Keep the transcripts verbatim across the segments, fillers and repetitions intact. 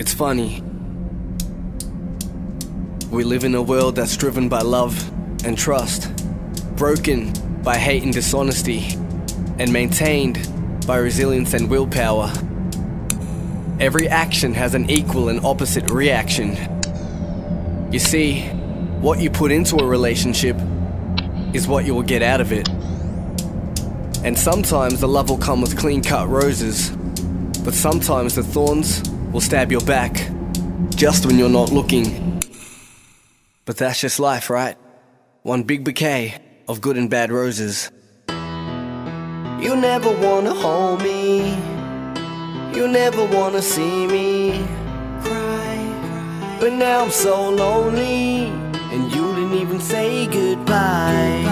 It's funny. We live in a world that's driven by love and trust, broken by hate and dishonesty, and maintained by resilience and willpower. Every action has an equal and opposite reaction. You see, what you put into a relationship is what you will get out of it. And sometimes the love will come with clean-cut roses, but sometimes the thorns will stab your back just when you're not looking. But that's just life, right? One big bouquet of good and bad roses. You never wanna hold me. You never wanna see me cry. But now I'm so lonely, and you didn't even say goodbye.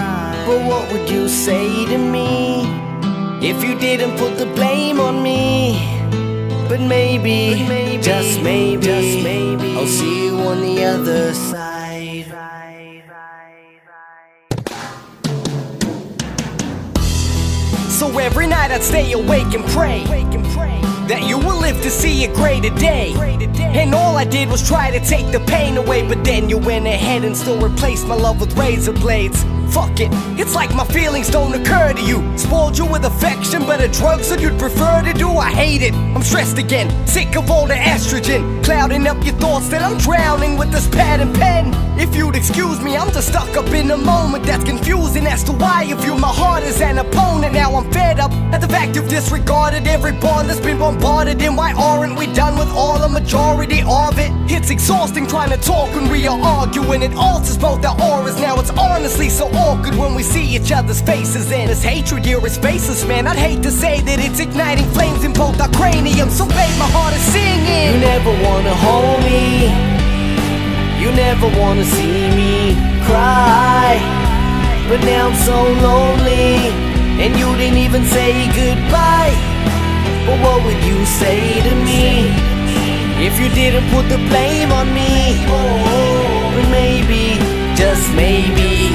But what would you say to me if you didn't put the blame on me? But maybe, but maybe just maybe, just maybe, I'll see you on the other side. So every night I'd stay awake and pray that you will live to see a greater day. And all I did was try to take the pain away, but then you went ahead and still replaced my love with razor blades. Fuck it, it's like my feelings don't occur to you. Spoiled you with affection, but the drugs that you'd prefer to do, I hate it. I'm stressed again, sick of all the estrogen, clouding up your thoughts that I'm drowning with this pad and pen. If you'd excuse me, I'm just stuck up in a moment that's confusing as to why you view my heart as an opponent. Now I'm fed up at the fact you've disregarded every bond that's been bombarded. And why aren't we done with all the majority of it? It's exhausting trying to talk when we are arguing. It alters both our auras, now it's honestly so awkward when we see each other's faces, and this hatred here is faceless, man. I'd hate to say that it's igniting flames in both our craniums. So babe, my heart is singing. You never wanna hold me. You never wanna see me cry. But now I'm so lonely, and you didn't even say goodbye. But what would you say to me if you didn't put the blame on me? But maybe, just maybe,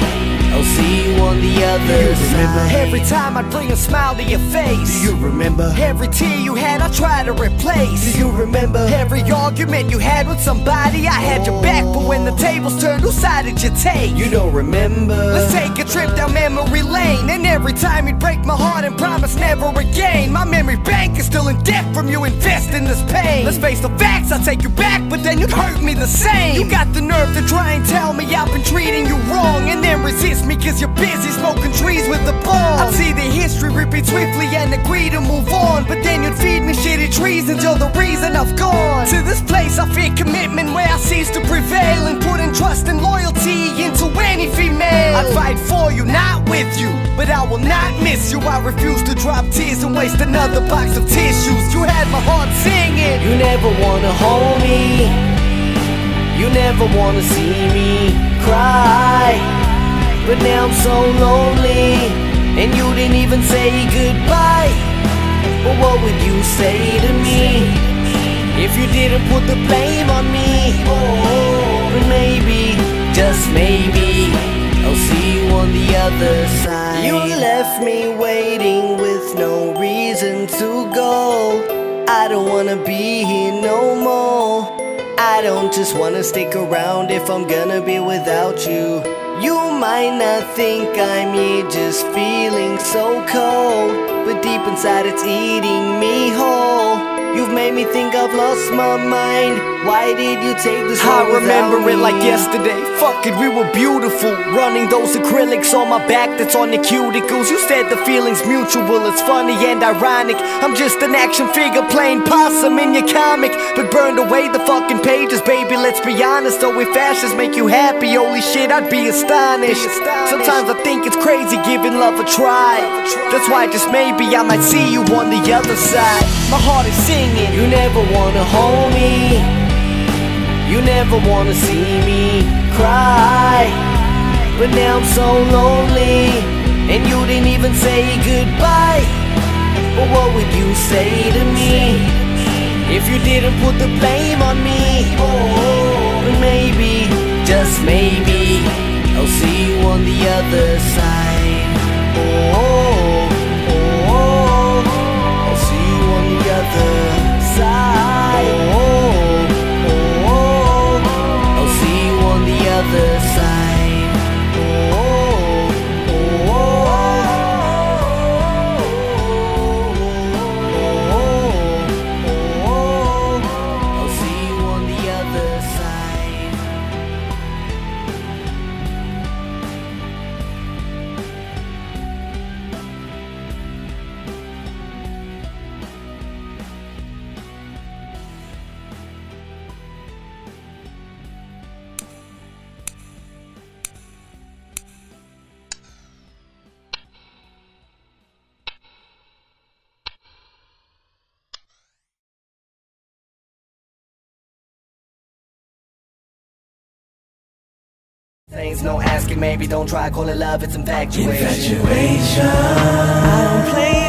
I'll see you on the other side. Every time I'd bring a smile to your face. Do you remember? Every tear you had, I tried to replace. Do you remember? Every argument you had with somebody, I had your back, but when the tables turned, whose side did you take? You don't remember? Let's take a trip down memory lane. And every time you'd break my heart and promise never again. My memory bank is still in debt from you investing this pain. Let's face the facts, I'll take you back, but then you'd hurt me the same. You got the nerve to try and tell me I've been treating you wrong, and then resist me cause you're busy smoking trees with the bomb. I see the history repeat swiftly and agree to move on, but then you'd feed me shitty trees until the reason I've gone. To this place I fear commitment where I cease to prevail, and putting trust and loyalty into any female. I'd fight for you, not with you, but I will not miss you. I refuse to drop tears and waste another box of tissues. You had my heart singing. You never wanna hold me. You never wanna see me cry. But now I'm so lonely, and you didn't even say goodbye. But what would you say to me if you didn't put the blame on me? But maybe, just maybe, I'll see you on the other side. You left me waiting with no reason to go. I don't wanna be here no more. I don't just wanna stick around if I'm gonna be without you. You might not think I'm here just feeling so cold, but deep inside it's eating me whole. You've made me think I've lost my mind. Why did you take this long without me? I remember it like yesterday. Fuck it, we were beautiful. Running those acrylics on my back that's on the cuticles. You said the feeling's mutual, it's funny and ironic. I'm just an action figure playing possum in your comic, but burned away the fucking pages, baby, let's be honest. Though if ashes make you happy, holy shit, I'd be astonished. Sometimes I think it's crazy giving love a try. That's why just maybe I might see you on the other side. My heart is singing. You never wanna hold me. You never wanna see me cry. But now I'm so lonely, and you didn't even say goodbye. But what would you say to me if you didn't put the blame on me? But maybe, just maybe, I'll see you on the other side. Oh, I'll see you on the other side. Oh, Things no asking, maybe don't try, call it love, it's infatuation. Infatuation. I don't play